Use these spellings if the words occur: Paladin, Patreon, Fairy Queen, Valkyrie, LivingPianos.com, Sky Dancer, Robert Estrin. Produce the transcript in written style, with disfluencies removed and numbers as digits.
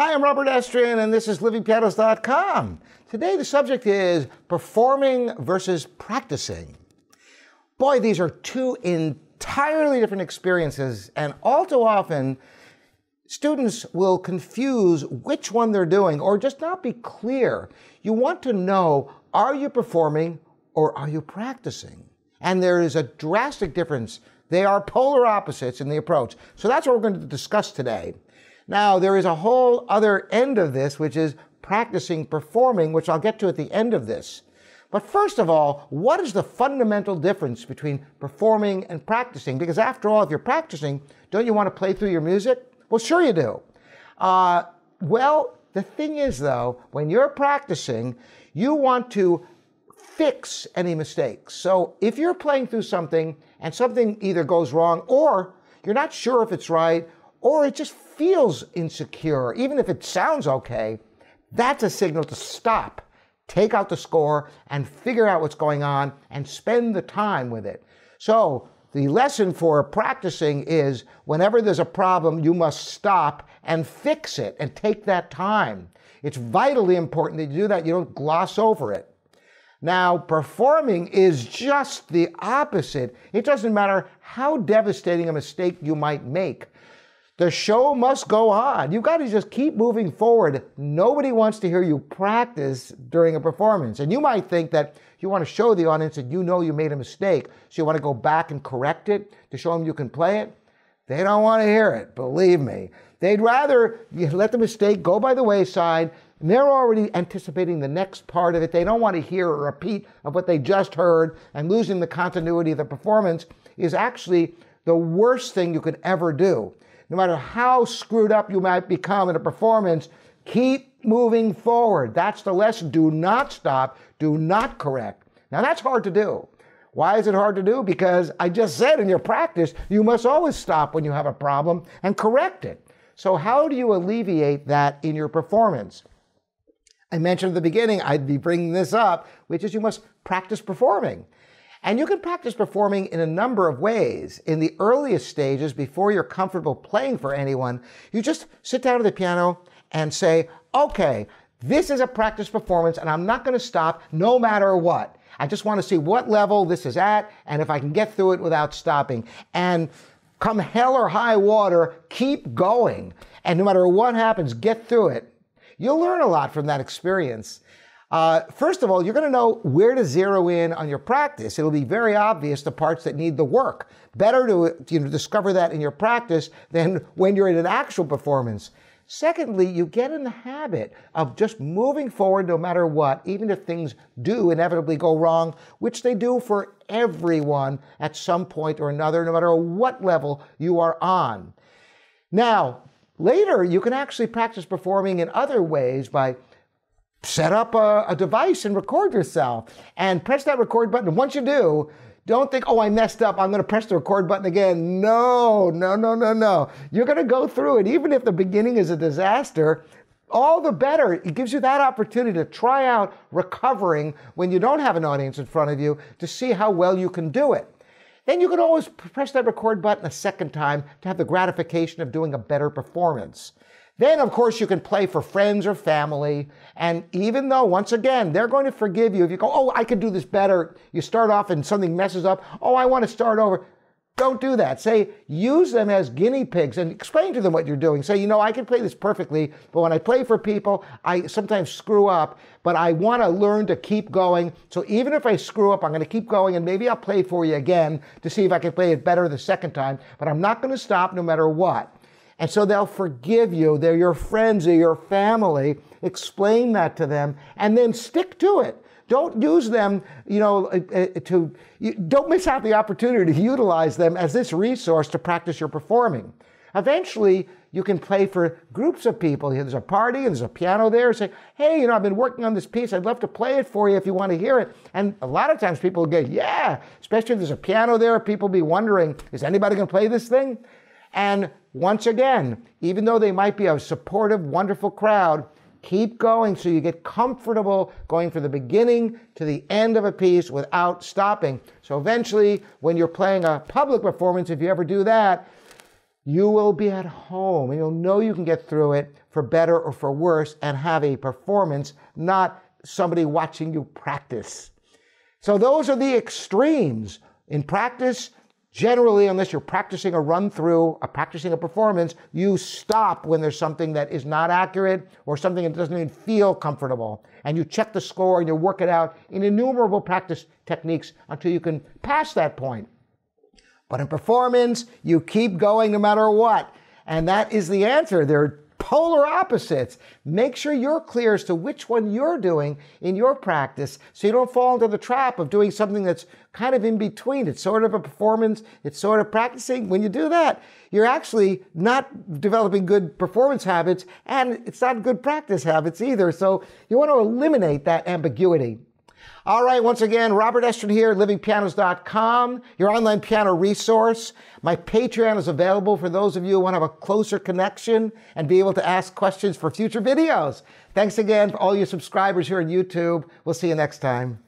Hi, I'm Robert Estrin, and this is LivingPianos.com. Today the subject is performing versus practicing. Boy, these are two entirely different experiences, and all too often students will confuse which one they're doing or just not be clear. You want to know, are you performing or are you practicing? And there is a drastic difference. They are polar opposites in the approach. So that's what we're going to discuss today. Now, there is a whole other end of this, which is practicing, performing, which I'll get to at the end of this. But first of all, what is the fundamental difference between performing and practicing? Because after all, if you're practicing, don't you want to play through your music? Well, sure you do. Well, the thing is, though, when you're practicing, you want to fix any mistakes. So if you're playing through something and something either goes wrong or you're not sure if it's right or it just feels insecure, even if it sounds okay, that's a signal to stop, take out the score, and figure out what's going on and spend the time with it. So the lesson for practicing is whenever there's a problem, you must stop and fix it and take that time. It's vitally important that you do that. You don't gloss over it. Now, performing is just the opposite. It doesn't matter how devastating a mistake you might make. The show must go on. You've got to just keep moving forward. Nobody wants to hear you practice during a performance. And you might think that you want to show the audience that you know you made a mistake, so you want to go back and correct it to show them you can play it. They don't want to hear it, believe me. They'd rather you let the mistake go by the wayside, and they're already anticipating the next part of it. They don't want to hear a repeat of what they just heard, and losing the continuity of the performance is actually the worst thing you could ever do. No matter how screwed up you might become in a performance, keep moving forward. That's the lesson. Do not stop. Do not correct. Now, that's hard to do. Why is it hard to do? Because I just said in your practice, you must always stop when you have a problem and correct it. So how do you alleviate that in your performance? I mentioned at the beginning, I'd be bringing this up, which is you must practice performing. And you can practice performing in a number of ways. In the earliest stages, before you're comfortable playing for anyone, you just sit down at the piano and say, okay, this is a practice performance and I'm not going to stop no matter what. I just want to see what level this is at and if I can get through it without stopping. And come hell or high water, keep going. And no matter what happens, get through it. You'll learn a lot from that experience. First of all, you're going to know where to zero in on your practice. It'll be very obvious the parts that need the work. Better to discover that in your practice than when you're in an actual performance. Secondly, you get in the habit of just moving forward no matter what, even if things do inevitably go wrong, which they do for everyone at some point or another, no matter what level you are on. Now, later, you can actually practice performing in other ways by set up a device and record yourself and press that record button. And once you do, don't think, oh, I messed up, I'm going to press the record button again. No, no, no, no, no. You're going to go through it. Even if the beginning is a disaster, all the better. It gives you that opportunity to try out recovering when you don't have an audience in front of you to see how well you can do it. Then you can always press that record button a second time to have the gratification of doing a better performance. Then, of course, you can play for friends or family. And even though, once again, they're going to forgive you if you go, oh, I could do this better. You start off and something messes up. Oh, I want to start over. Don't do that. Say, use them as guinea pigs and explain to them what you're doing. Say, you know, I can play this perfectly, but when I play for people, I sometimes screw up, but I want to learn to keep going. So even if I screw up, I'm going to keep going and maybe I'll play for you again to see if I can play it better the second time, but I'm not going to stop no matter what. And so they'll forgive you. They're your friends or your family. Explain that to them and then stick to it. Don't use them, you know, don't miss out the opportunity to utilize them as this resource to practice your performing. Eventually, you can play for groups of people. There's a party and there's a piano there. Say, hey, you know, I've been working on this piece. I'd love to play it for you if you want to hear it. And a lot of times people get, yeah, especially if there's a piano there, people be wondering, is anybody going to play this thing? And once again, even though they might be a supportive, wonderful crowd, keep going so you get comfortable going from the beginning to the end of a piece without stopping. So eventually, when you're playing a public performance, if you ever do that, you will be at home and you'll know you can get through it for better or for worse and have a performance, not somebody watching you practice. So those are the extremes. In practice, generally, unless you're practicing a run-through, or practicing a performance, you stop when there's something that is not accurate or something that doesn't even feel comfortable. And you check the score and you work it out in innumerable practice techniques until you can pass that point. But in performance, you keep going no matter what. And that is the answer. They're polar opposites. Make sure you're clear as to which one you're doing in your practice so you don't fall into the trap of doing something that's kind of in between. It's sort of a performance. It's sort of practicing. When you do that, you're actually not developing good performance habits, and it's not good practice habits either. So you want to eliminate that ambiguity. All right, once again, Robert Estrin here, livingpianos.com, your online piano resource. My Patreon is available for those of you who want to have a closer connection and be able to ask questions for future videos. Thanks again for all your subscribers here on YouTube. We'll see you next time.